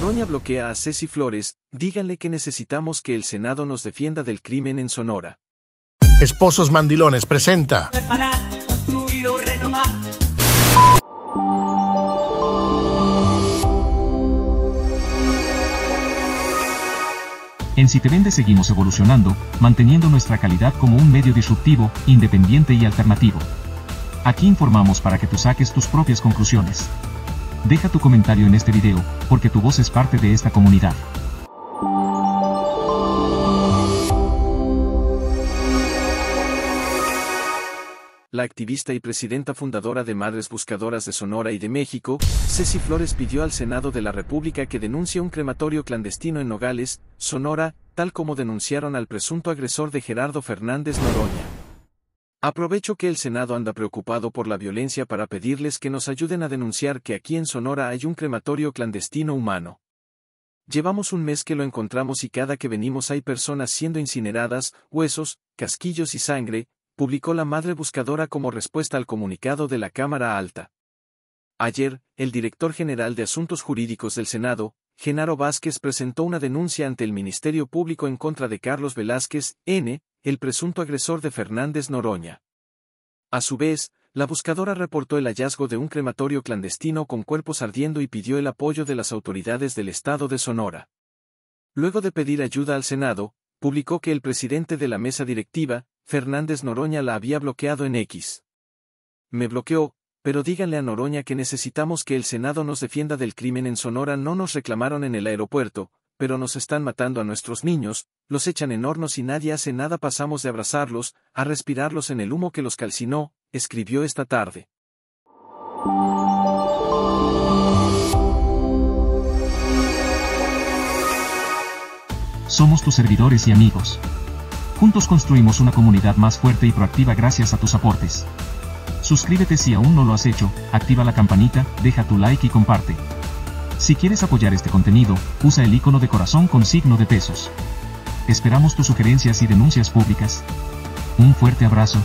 Noroña bloquea a Ceci Flores, díganle que necesitamos que el Senado nos defienda del crimen en Sonora. Esposos Mandilones presenta. Preparar, construido, renovar. En Si Te Vende seguimos evolucionando, manteniendo nuestra calidad como un medio disruptivo, independiente y alternativo. Aquí informamos para que tú saques tus propias conclusiones. Deja tu comentario en este video, porque tu voz es parte de esta comunidad. La activista y presidenta fundadora de Madres Buscadoras de Sonora y de México, Ceci Flores, pidió al Senado de la República que denuncie un crematorio clandestino en Nogales, Sonora, tal como denunciaron al presunto agresor de Gerardo Fernández Noroña. Aprovecho que el Senado anda preocupado por la violencia para pedirles que nos ayuden a denunciar que aquí en Sonora hay un crematorio clandestino humano. Llevamos un mes que lo encontramos y cada que venimos hay personas siendo incineradas, huesos, casquillos y sangre, publicó la madre buscadora como respuesta al comunicado de la Cámara Alta. Ayer, el director general de Asuntos Jurídicos del Senado, Genaro Vázquez, presentó una denuncia ante el Ministerio Público en contra de Carlos Velázquez, N., el presunto agresor de Fernández Noroña. A su vez, la buscadora reportó el hallazgo de un crematorio clandestino con cuerpos ardiendo y pidió el apoyo de las autoridades del estado de Sonora. Luego de pedir ayuda al Senado, publicó que el presidente de la Mesa Directiva, Fernández Noroña, la había bloqueado en X. Me bloqueó, pero díganle a Noroña que necesitamos que el Senado nos defienda del crimen en Sonora. No nos reclamaron en el aeropuerto, pero nos están matando a nuestros niños, los echan en hornos y nadie hace nada. Pasamos de abrazarlos, a respirarlos en el humo que los calcinó, escribió esta tarde. Somos tus servidores y amigos. Juntos construimos una comunidad más fuerte y proactiva gracias a tus aportes. Suscríbete si aún no lo has hecho, activa la campanita, deja tu like y comparte. Si quieres apoyar este contenido, usa el icono de corazón con signo de pesos. Esperamos tus sugerencias y denuncias públicas. Un fuerte abrazo.